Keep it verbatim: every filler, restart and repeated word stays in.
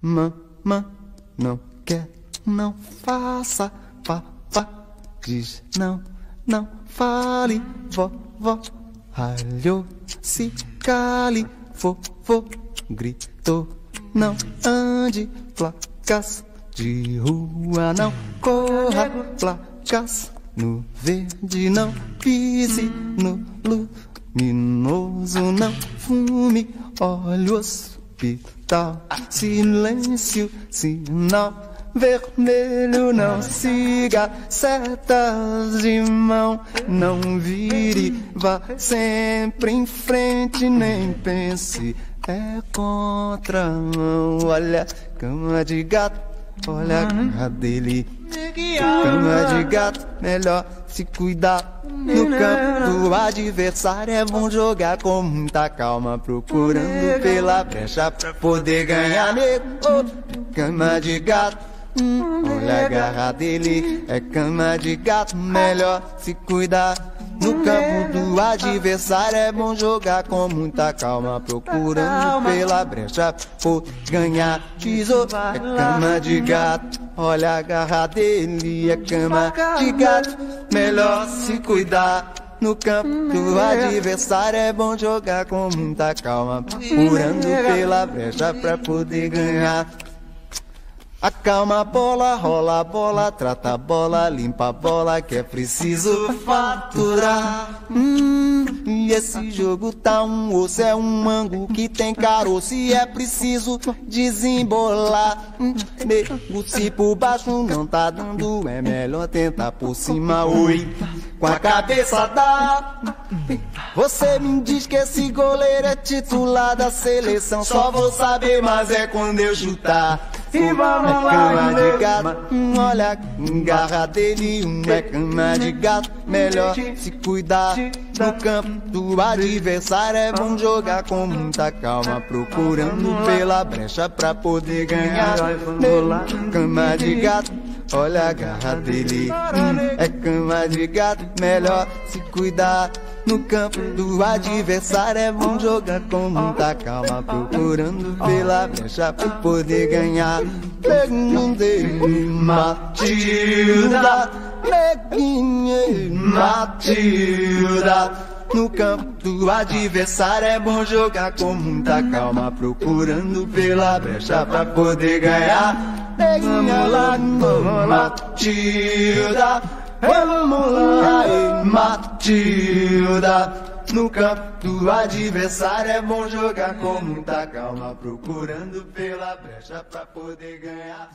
Mamã, não quer, não faça. Papá diz não, não fale. Vovó ralhou, se cale. Vovô gritou, não ande. Placas de rua, não corra. Placas no verde, não pise. No luminoso, não fume. Olhe o hospital, silêncio, sinal vermelho, não siga setas de mão. Não vire, vá sempre em frente, nem pense, é contra mão. Olha a cama de gato, olha a cama dele. Cama de gato, melhor se cuidar. No campo do adversário é bom jogar com muita calma, procurando pela brecha pra poder ganhar. Cama de gato, olha a garra dele. É cama de gato, melhor se cuidar. No campo do adversário é bom jogar com muita calma, procurando pela brecha por ganhar. É cama de gato, olha a garra dele. É cama de gato, melhor se cuidar. No campo do adversário é bom jogar com muita calma, procurando pela brecha pra poder ganhar. Acalma a bola, rola a bola, trata a bola, limpa a bola, que é preciso faturar. Hum, e esse jogo tá um osso, é um mango que tem caroço e é preciso desembolar. Hum, nego, se por baixo não tá dando, é melhor tentar por cima, oi, com a cabeça dá. Você me diz que esse goleiro é titular da seleção, só vou saber, mas é quando eu chutar. E vamos lá, é cama de gato, um olha a garra dele. Um é cama de gato, melhor se cuidar. No campo do adversário é bom jogar com muita calma, procurando pela brecha pra poder ganhar. Cama de gato, olha a garra dele. Um é cama de gato, melhor se cuidar. No campo do adversário é bom jogar com muita calma, procurando pela brecha pra poder ganhar. Matilda, Matilda. No campo do adversário é bom jogar com muita calma, procurando pela brecha pra poder ganhar. Vamos lá, Matilda. Vamos lá, Matilda. No campo do adversário é bom jogar com muita calma, procurando pela brecha pra poder ganhar.